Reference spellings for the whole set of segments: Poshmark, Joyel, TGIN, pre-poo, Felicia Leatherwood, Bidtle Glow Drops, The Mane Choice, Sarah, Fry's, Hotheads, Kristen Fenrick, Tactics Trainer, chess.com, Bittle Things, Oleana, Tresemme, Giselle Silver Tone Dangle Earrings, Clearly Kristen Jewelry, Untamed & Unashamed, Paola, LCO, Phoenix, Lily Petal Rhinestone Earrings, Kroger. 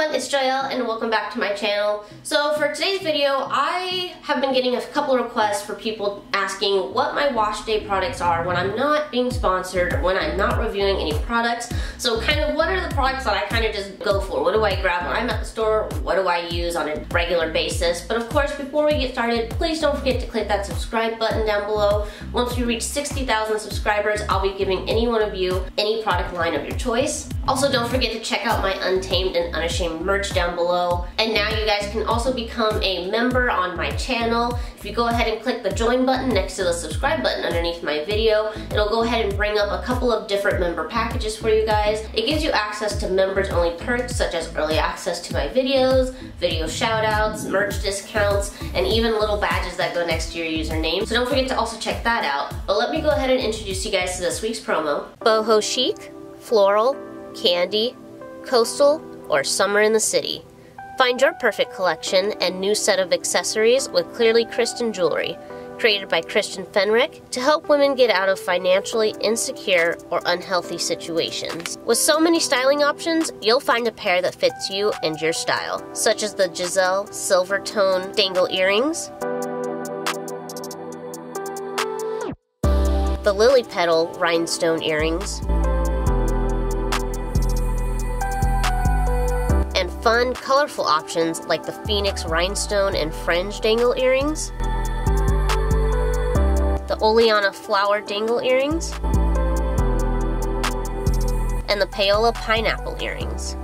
everyone, it's Joyel and welcome back to my channel. So for today's video, I have been getting a couple requests for people asking what my wash day products are when I'm not being sponsored, when I'm not reviewing any products. So kind of what are the products that I kind of just go for? What do I grab when I'm at the store? What do I use on a regular basis? But of course, before we get started, please don't forget to click that subscribe button down below. Once we reach 60,000 subscribers, I'll be giving any one of you any product line of your choice. Also, don't forget to check out my Untamed and Unashamed merch down below. And now you guys can also become a member on my channel. If you go ahead and click the join button next to the subscribe button underneath my video, it'll go ahead and bring up a couple of different member packages for you guys. It gives you access to members only perks such as early access to my videos, video shout outs, merch discounts, and even little badges that go next to your username. So don't forget to also check that out. But let me go ahead and introduce you guys to this week's promo. Boho chic, floral, candy, coastal, or summer in the city. Find your perfect collection and new set of accessories with Clearly Kristen Jewelry, created by Kristen Fenrick to help women get out of financially insecure or unhealthy situations. With so many styling options, you'll find a pair that fits you and your style, such as the Giselle Silver Tone Dangle Earrings, the Lily Petal Rhinestone Earrings, and fun, colorful options like the Phoenix Rhinestone and Fringe Dangle Earrings, the Oleana Flower Dangle Earrings, and the Paola Pineapple Earrings.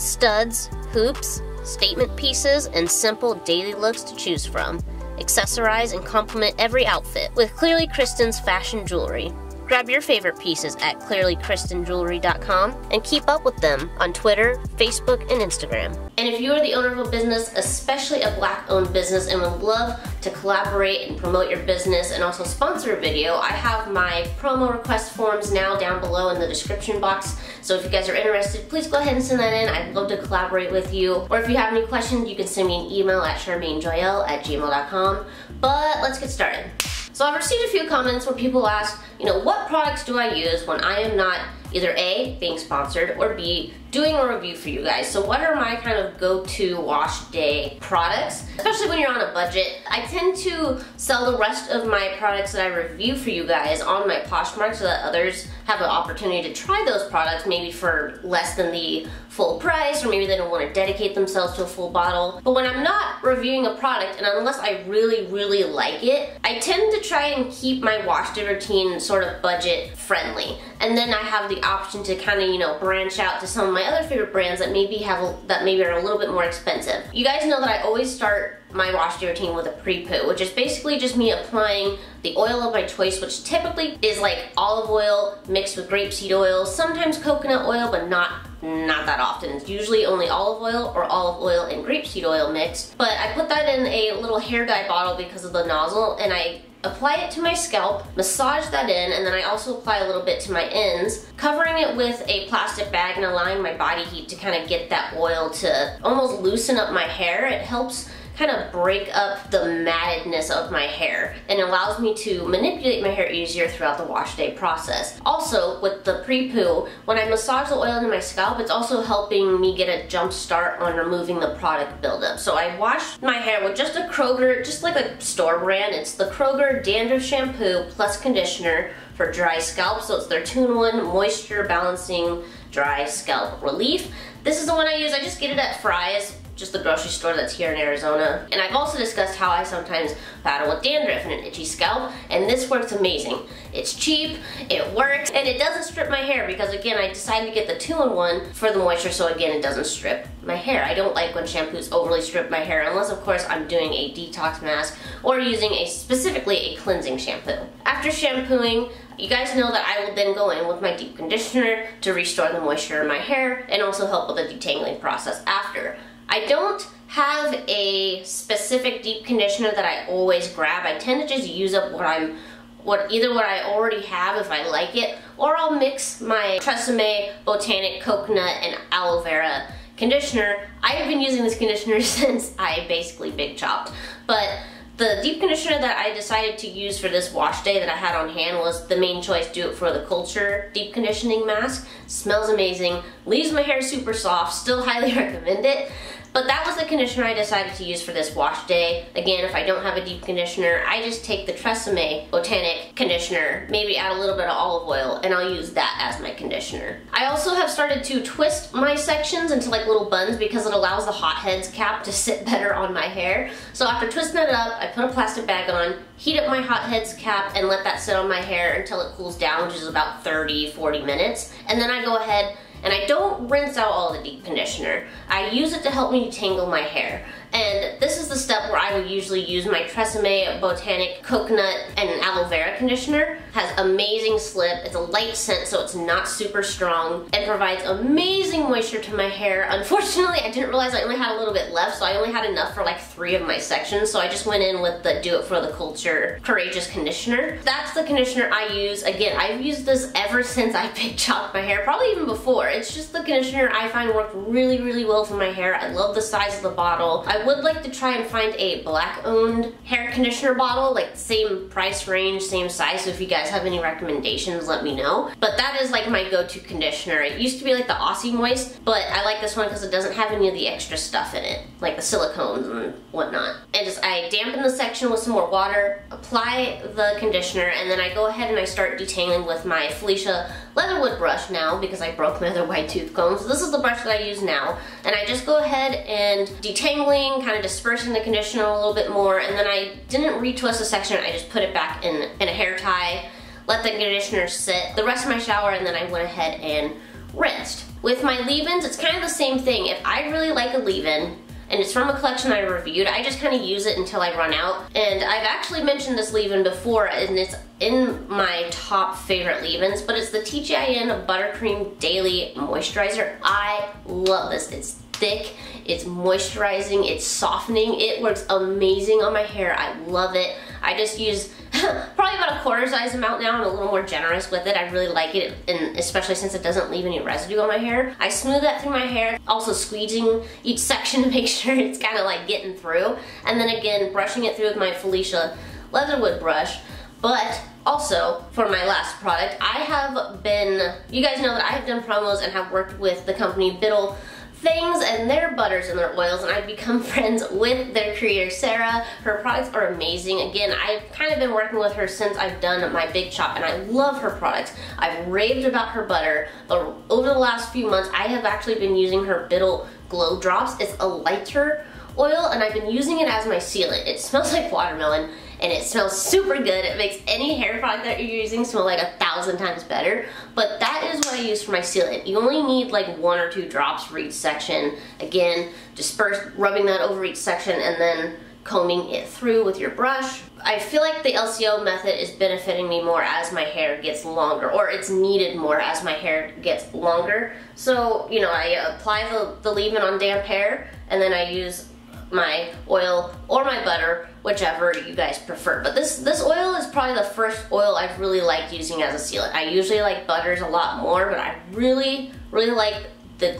Studs, hoops, statement pieces, and simple daily looks to choose from. Accessorize and complement every outfit with Clearly Kristen's fashion jewelry. Grab your favorite pieces at clearlykristenjewelry.com and keep up with them on Twitter, Facebook, and Instagram. And if you are the owner of a business, especially a Black-owned business, and would love to collaborate and promote your business and also sponsor a video, I have my promo request forms now down below in the description box. So if you guys are interested, please go ahead and send that in. I'd love to collaborate with you. Or if you have any questions, you can send me an email at SharmaineJoyel@gmail.com. But let's get started. So I've received a few comments where people ask, you know, what products do I use when I am not either A, being sponsored, or B, doing a review for you guys. So what are my kind of go-to wash day products? Especially when you're on a budget, I tend to sell the rest of my products that I review for you guys on my Poshmark so that others have an opportunity to try those products maybe for less than the full price, or maybe they don't want to dedicate themselves to a full bottle. But when I'm not reviewing a product, and unless I really, really like it, I tend to try and keep my wash day routine sort of budget friendly. And then I have the option to kind of, you know, branch out to some of my other favorite brands that maybe are a little bit more expensive. You guys know that I always start my wash day routine with a pre-poo, which is basically just me applying the oil of my choice, which typically is like olive oil mixed with grapeseed oil, sometimes coconut oil, but not that often. It's usually only olive oil or olive oil and grapeseed oil mixed. But I put that in a little hair dye bottle because of the nozzle, and I apply it to my scalp, massage that in, and then I also apply a little bit to my ends, covering it with a plastic bag and allowing my body heat to kind of get that oil to almost loosen up my hair. It helps kind of break up the mattedness of my hair and allows me to manipulate my hair easier throughout the wash day process. Also, with the pre-poo, when I massage the oil into my scalp, it's also helping me get a jump start on removing the product buildup. So I washed my hair with just a Kroger, just like a store brand. It's the Kroger Dandruff Shampoo plus Conditioner for dry scalp. So it's their 2-in-1 Moisture Balancing Dry Scalp Relief. This is the one I use. I just get it at Fry's, just the grocery store that's here in Arizona. And I've also discussed how I sometimes battle with dandruff and an itchy scalp, and this works amazing. It's cheap, it works, and it doesn't strip my hair because, again, I decided to get the 2-in-1 for the moisture, so again, it doesn't strip my hair. I don't like when shampoos overly strip my hair, unless of course I'm doing a detox mask or using specifically a cleansing shampoo. After shampooing, you guys know that I will then go in with my deep conditioner to restore the moisture in my hair and also help with the detangling process after. I don't have a specific deep conditioner that I always grab. I tend to just use up either what I already have if I like it, or I'll mix my Tresemme Botanic Coconut and Aloe Vera conditioner. I have been using this conditioner since I basically big chopped, but The deep conditioner that I decided to use for this wash day that I had on hand was The Mane Choice Do It For The Culture Deep Conditioning Mask. Smells amazing, leaves my hair super soft, still highly recommend it. But that was the conditioner I decided to use for this wash day. Again, if I don't have a deep conditioner, I just take the Tresemme Botanic Conditioner, maybe add a little bit of olive oil, and I'll use that as my conditioner. I also have started to twist my sections into like little buns because it allows the Hotheads cap to sit better on my hair. So after twisting it up, I put a plastic bag on, heat up my Hotheads cap, and let that sit on my hair until it cools down, which is about 30-40 minutes. And then I go ahead and I don't rinse out all the deep conditioner. I use it to help me detangle my hair. And this is the step where I will usually use my Tresemme Botanic Coconut and Aloe Vera Conditioner. Has amazing slip, it's a light scent so it's not super strong, and provides amazing moisture to my hair. Unfortunately, I didn't realize I only had a little bit left, so I only had enough for like 3 of my sections, so I just went in with the Do It For The Culture Courageous Conditioner. That's the conditioner I use. Again, I've used this ever since I big chopped my hair, probably even before. It's just the conditioner I find worked really, really well for my hair. I love the size of the bottle. I would like to try and find a black-owned hair conditioner bottle, like same price range, same size, so if you guys have any recommendations, let me know. But that is like my go-to conditioner. It used to be like the Aussie Moist, but I like this one because it doesn't have any of the extra stuff in it, like the silicones and whatnot. And just I dampen the section with some more water, apply the conditioner, and then I go ahead and I start detangling with my Felicia Leatherwood brush now because I broke my other wide tooth comb. So this is the brush that I use now. And I just go ahead and detangling, kind of dispersing the conditioner a little bit more, and then I didn't retwist the section, I just put it back in a hair tie, let the conditioner sit the rest of my shower, and then I went ahead and rinsed. With my leave-ins, it's kind of the same thing. If I really like a leave-in, and it's from a collection I reviewed, I just kind of use it until I run out. And I've actually mentioned this leave-in before, and it's in my top favorite leave-ins, but it's the TGIN Buttercream Daily Moisturizer. I love this. It's thick, it's moisturizing, it's softening, it works amazing on my hair. I love it. I just use probably about a quarter size amount now. I'm a little more generous with it. I really like it, and especially since it doesn't leave any residue on my hair. I smooth that through my hair, also squeezing each section to make sure it's kind of like getting through, and then again brushing it through with my Felicia Leatherwood brush. But also, for my last product, I have been, you guys know that I have done promos and have worked with the company Bittle Things and their butters and their oils, and I've become friends with their creator Sarah. Her products are amazing. Again, I've kind of been working with her since I've done my big chop, and I love her products. I've raved about her butter, but over the last few months I have actually been using her Bidtle Glow Drops. It's a lighter oil and I've been using it as my sealant. It smells like watermelon and it smells super good. It makes any hair product that you're using smell like 1,000 times better. But that is what I use for my sealant. You only need like 1 or 2 drops for each section. Again, disperse, rubbing that over each section and then combing it through with your brush. I feel like the LCO method is benefiting me more as my hair gets longer, or it's needed more as my hair gets longer. So, you know, I apply the leave-in on damp hair, and then I use my oil or my butter, whichever you guys prefer. But this oil is probably the first oil I've really liked using as a sealant. I usually like butters a lot more, but I really, really like the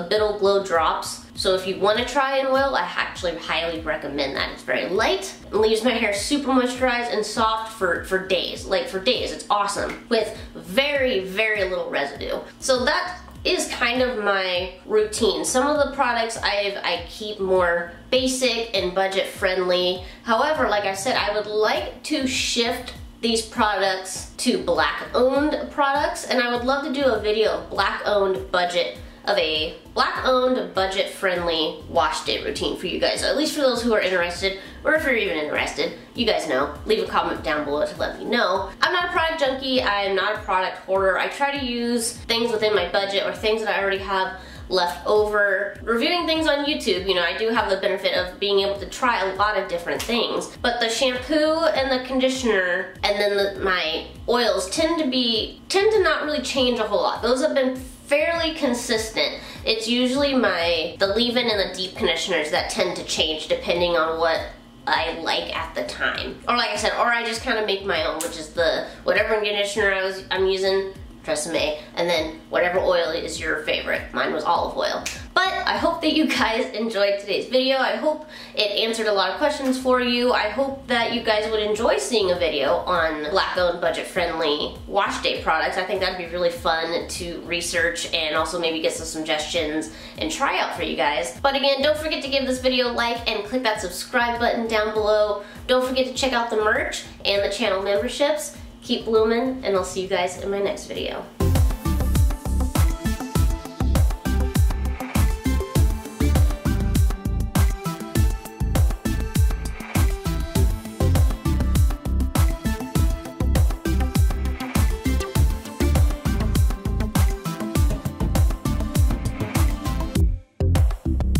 Bidtle Glow Drops. So if you want to try an oil, I actually highly recommend that. It's very light, and leaves my hair super moisturized and soft for days. Like for days, it's awesome. With very, very little residue. So that is kind of my routine. Some of the products I keep more basic and budget friendly. However, like I said, I would like to shift these products to black owned products, and I would love to do a video of a black owned budget friendly wash day routine for you guys, so at least for those who are interested, or if you're even interested, you guys know, leave a comment down below to let me know. I'm not a product junkie, I'm not a product hoarder. I try to use things within my budget or things that I already have left over. Reviewing things on YouTube, you know, I do have the benefit of being able to try a lot of different things, but the shampoo and the conditioner and then my oils tend to not really change a whole lot. Those have been fairly consistent. It's usually the leave-in and the deep conditioners that tend to change depending on what I like at the time. Or like I said, or I just kind of make my own, which is the whatever conditioner I'm using, Tresemme, and then whatever oil is your favorite. Mine was olive oil. But I hope that you guys enjoyed today's video. I hope it answered a lot of questions for you. I hope that you guys would enjoy seeing a video on Black-owned, budget-friendly wash day products. I think that'd be really fun to research and also maybe get some suggestions and try out for you guys. But again, don't forget to give this video a like and click that subscribe button down below. Don't forget to check out the merch and the channel memberships. Keep bloomin', and I'll see you guys in my next video.